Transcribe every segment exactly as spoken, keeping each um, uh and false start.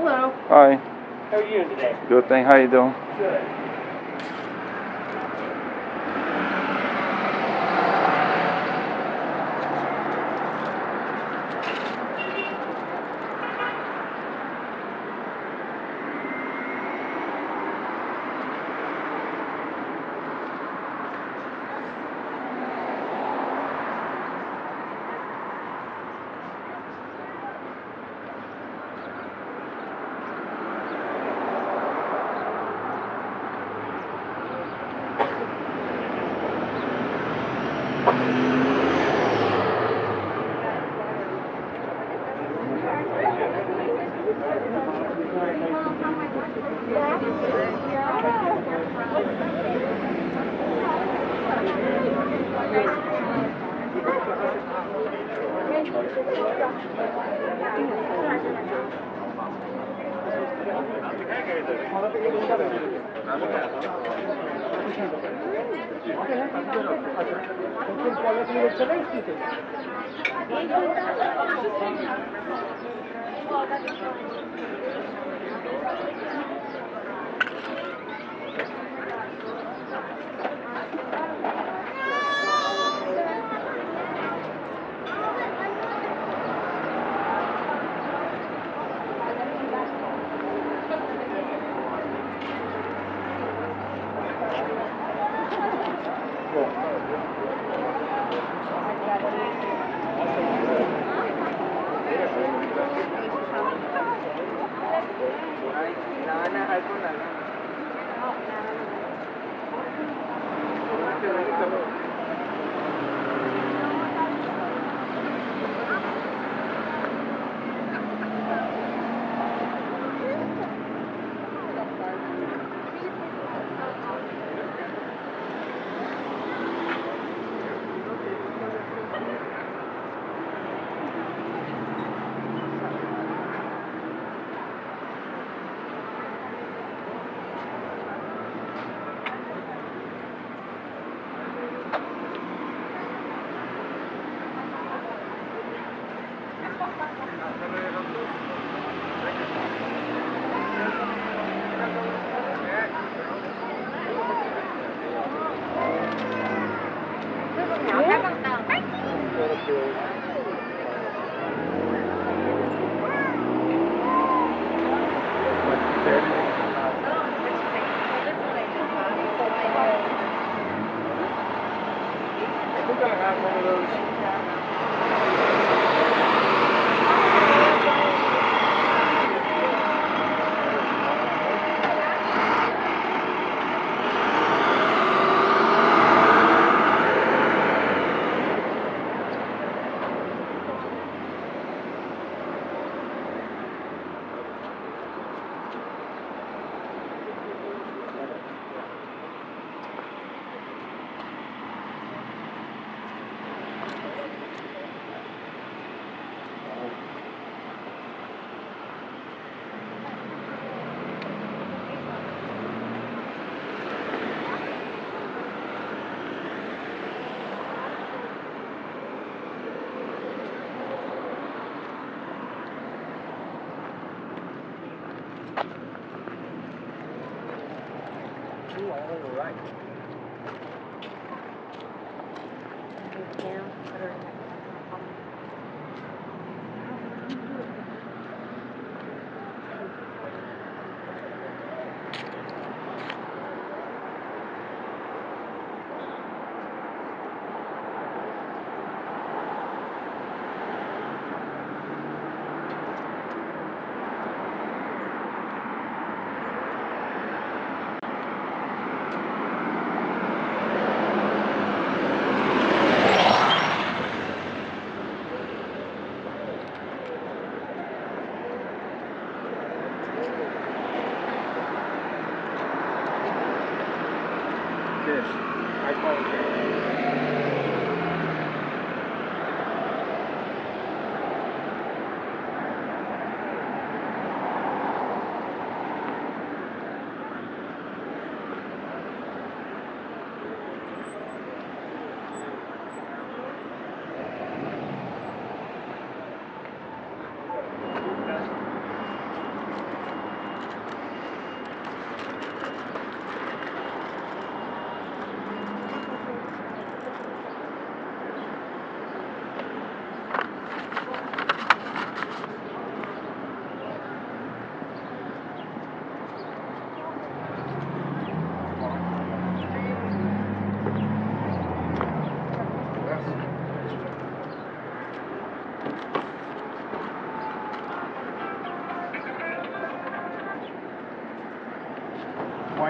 Hello. Hi. How are you doing today? Good, thing. How you doing? Good.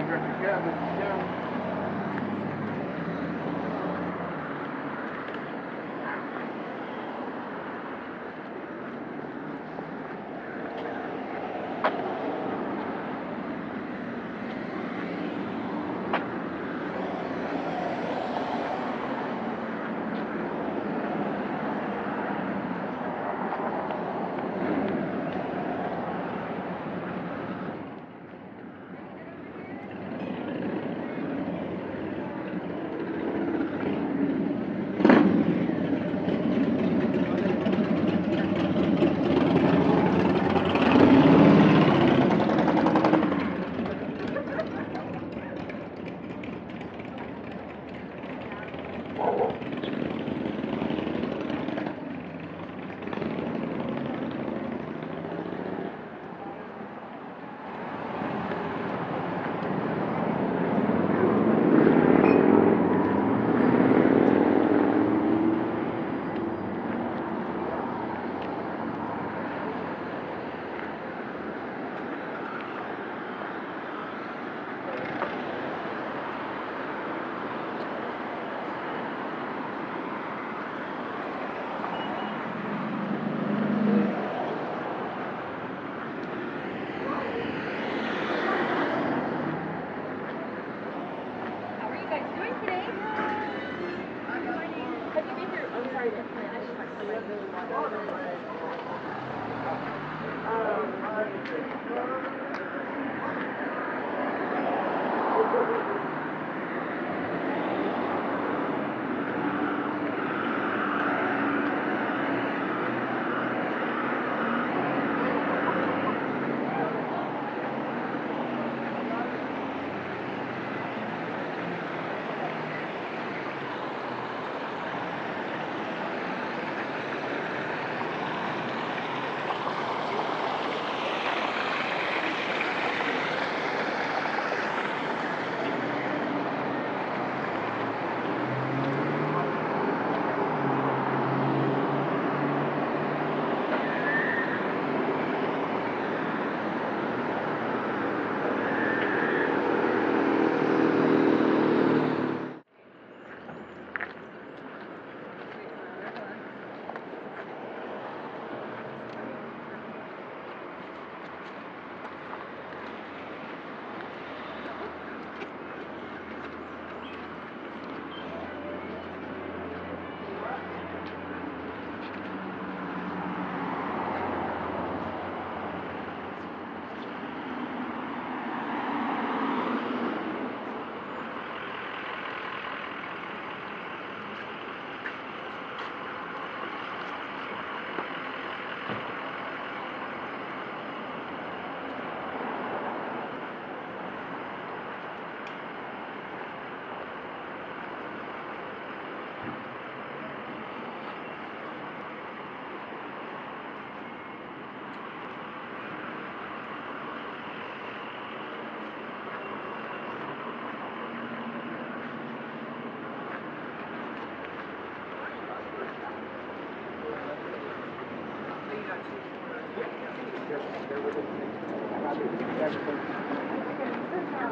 Director Gavin. Yeah.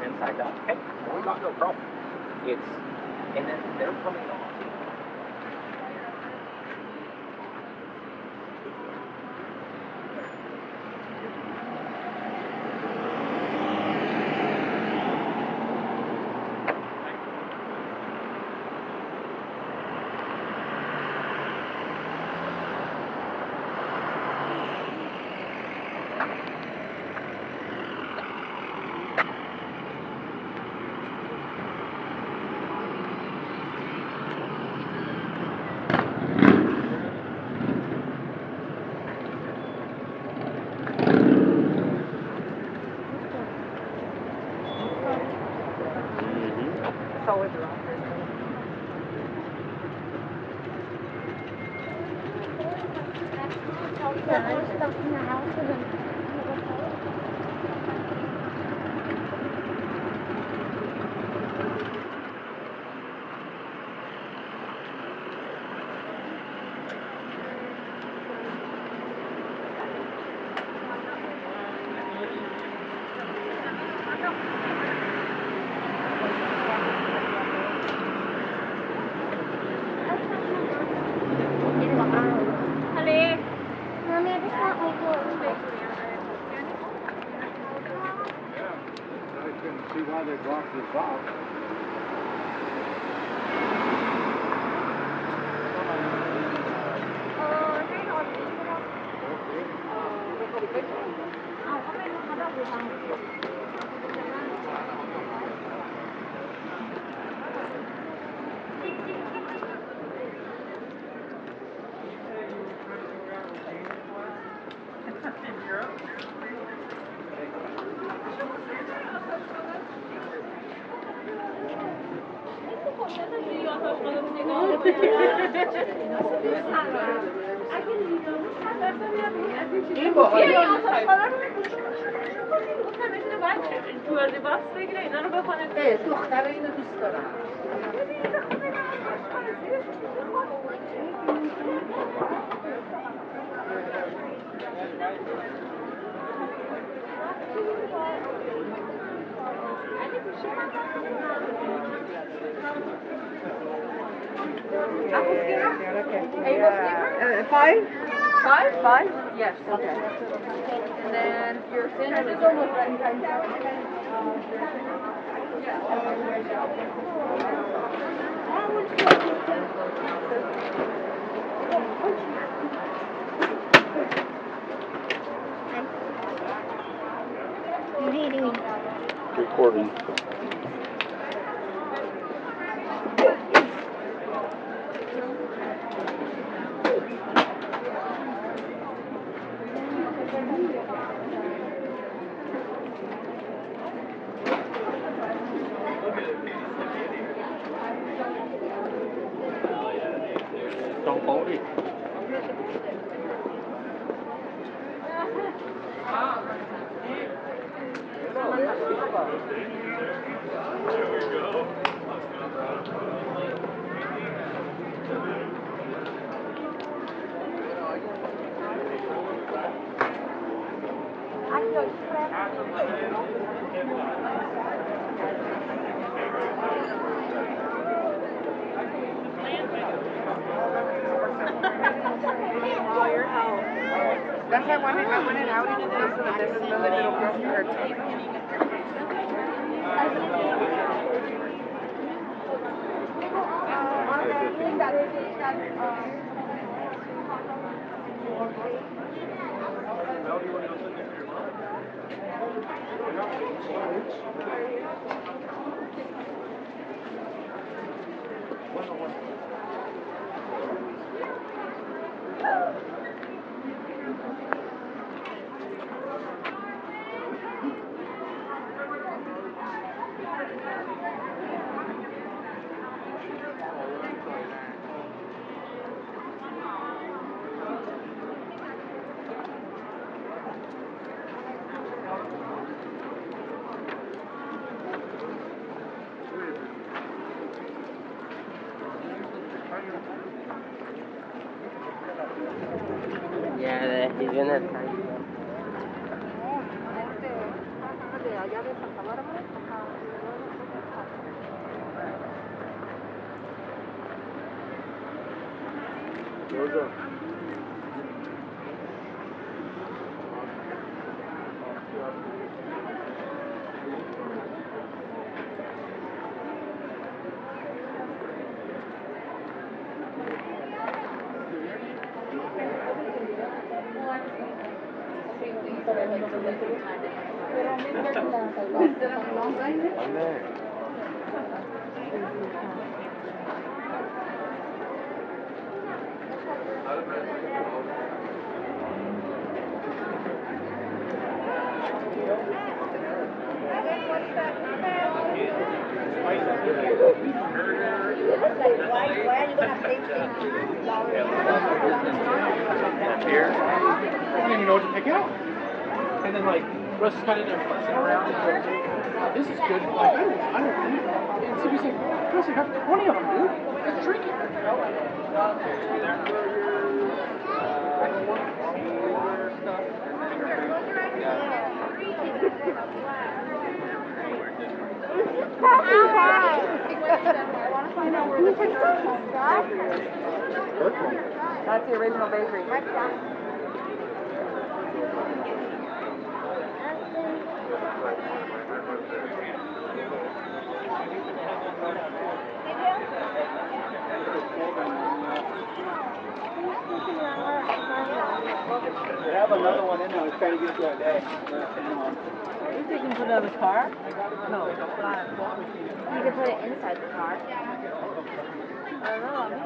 Inside out. Okay. We got no problem. It's and then they're coming off. block this off. Five? Five? Five? Yes. Okay. And then your standard is almost ready. What are you doing? Recording. That's the original bakery. Right They have another one in there. It's trying to get to our day. You think you can put it on the car? No. You can put it inside the car. I don't know.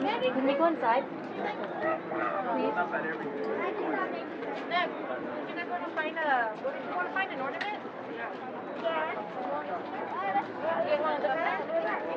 I mean, can we go inside? Please. Nick, you're not going to find a. Did you want to find an ornament? Yeah. Yeah. You want to look at it?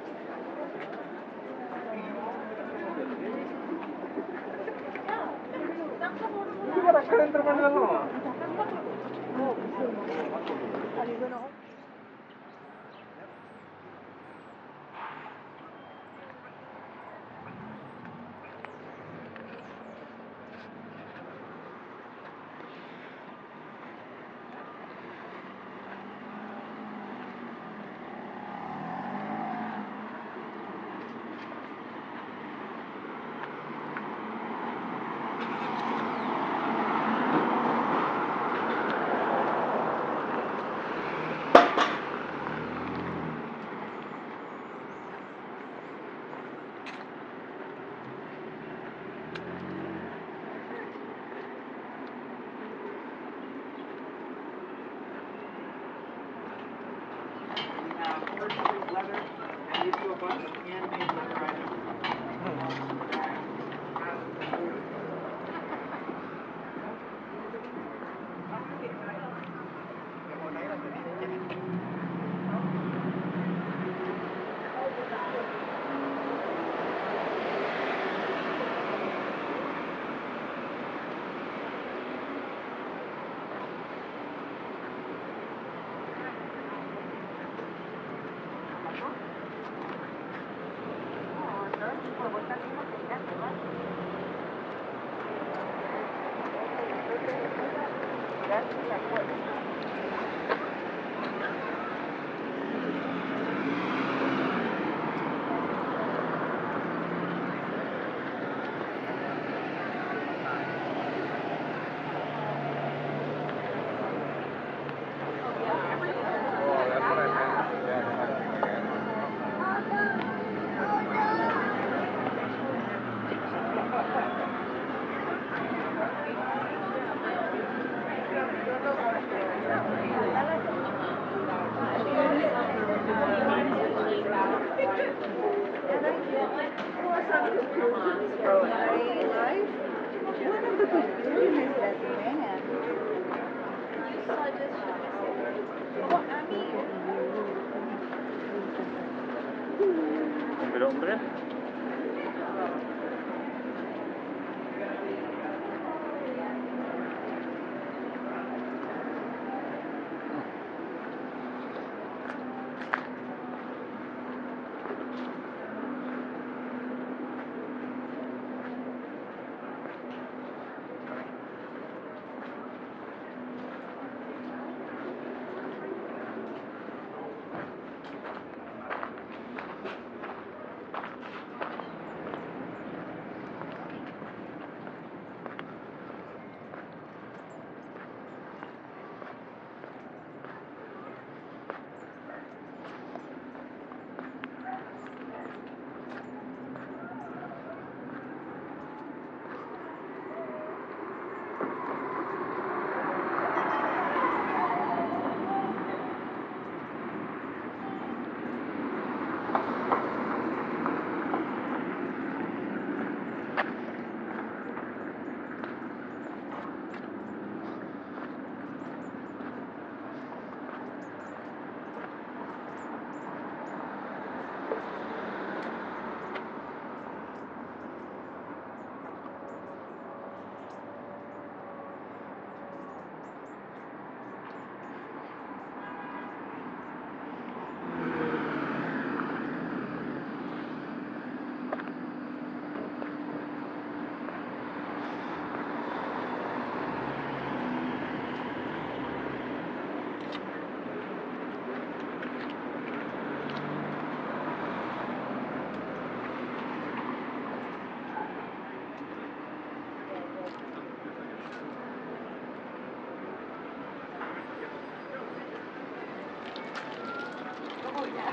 Vamos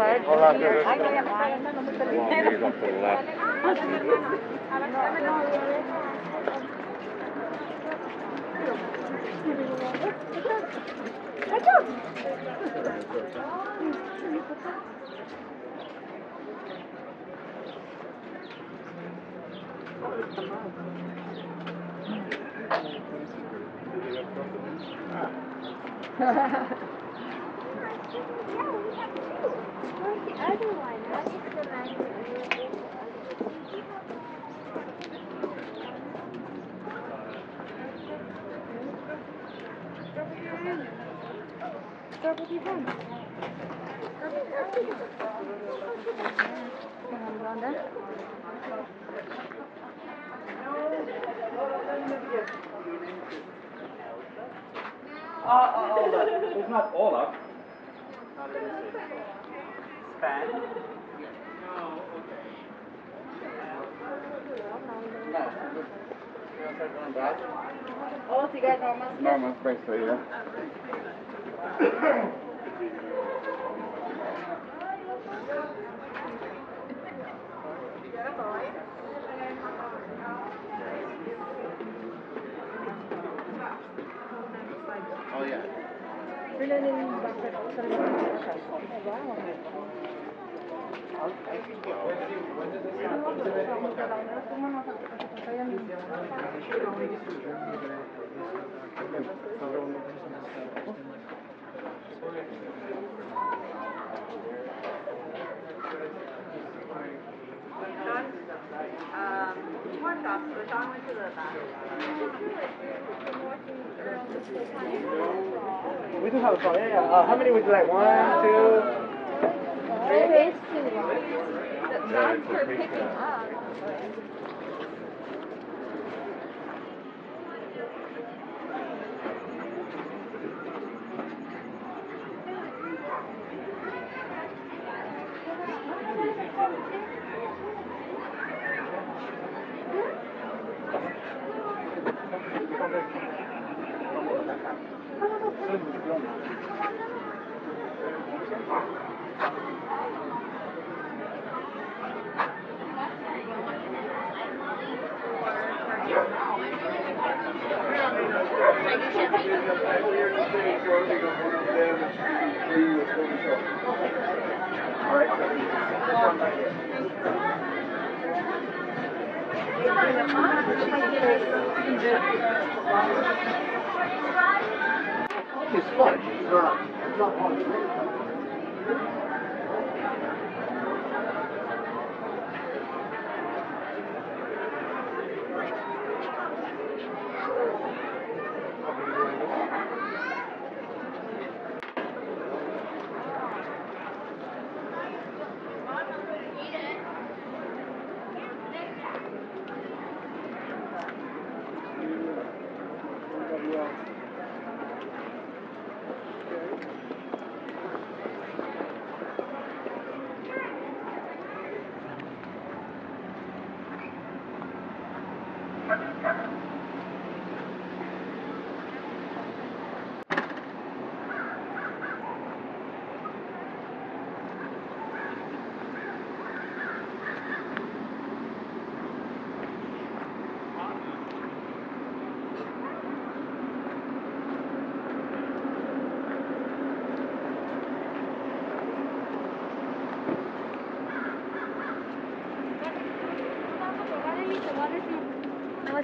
a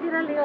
ir al lío.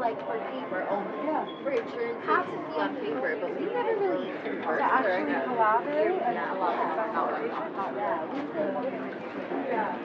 Like for paper only. Yeah. For insurance, cops is on paper, but we never really used it. To actually collaborate and not allow that. Yeah, we did. Yeah.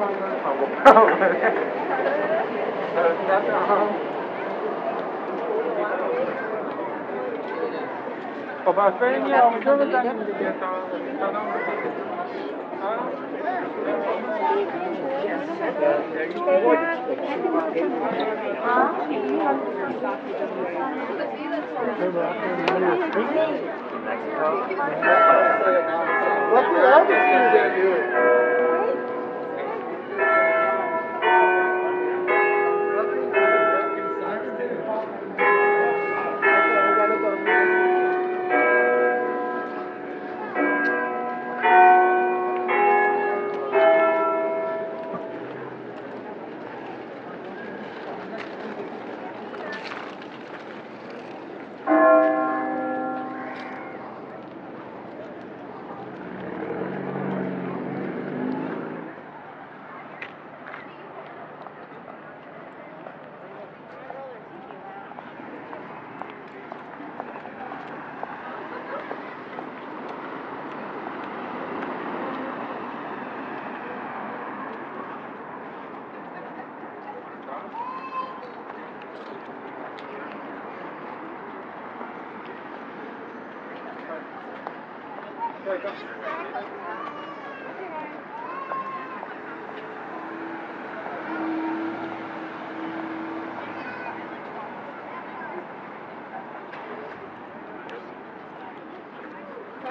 What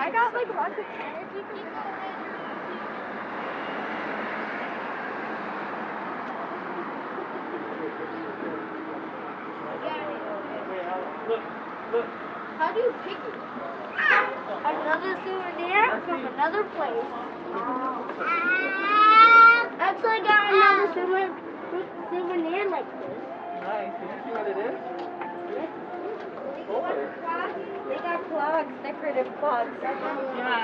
I got like lots of energy people. How do you pick it? Another souvenir from another place. Actually, I got another souvenir, souvenir like this. Nice. Did you see what it is? Yes. They got clogs, decorative clogs. Yeah,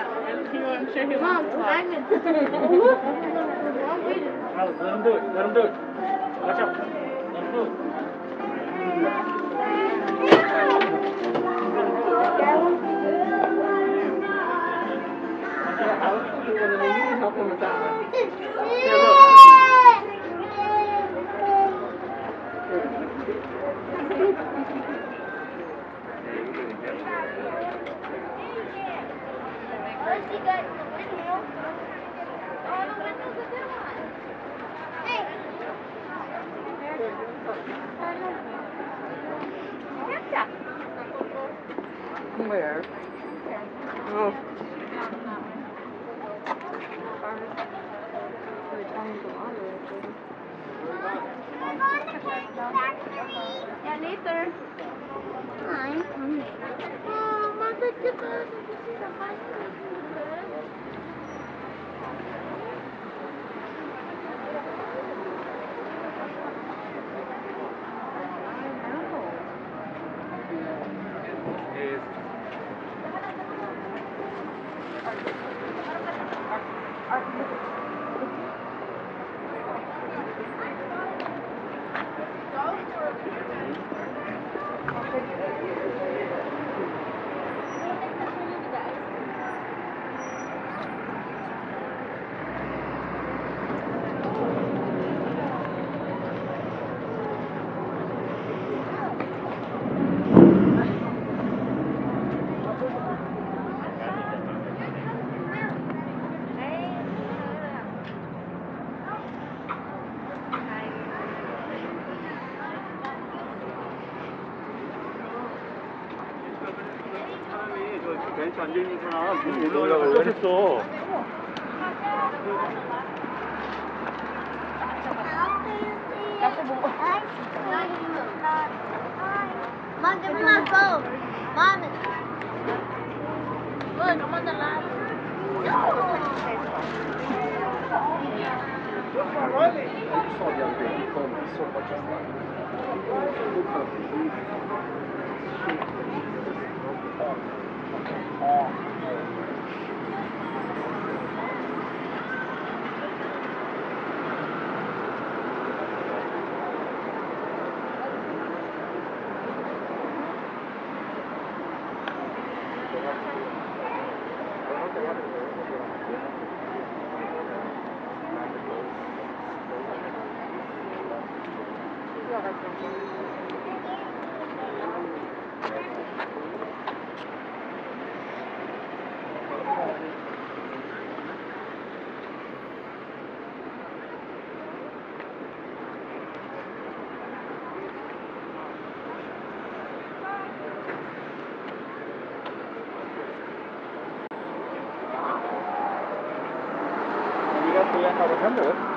I'm sure he wants clogs. Mom, magnets. Let him do it. Let him do it. Watch out. Let him do it. Where? Oh. Yeah, Nathan. I'm coming. Oh, Mother, the bird. This is a high school bird. I know. 앉아있는구나. 문 올라가서 쫓았어. Mom, give me my phone. Mom. Look, I'm on the line. No. Thank you. But we got to learn how to handle it.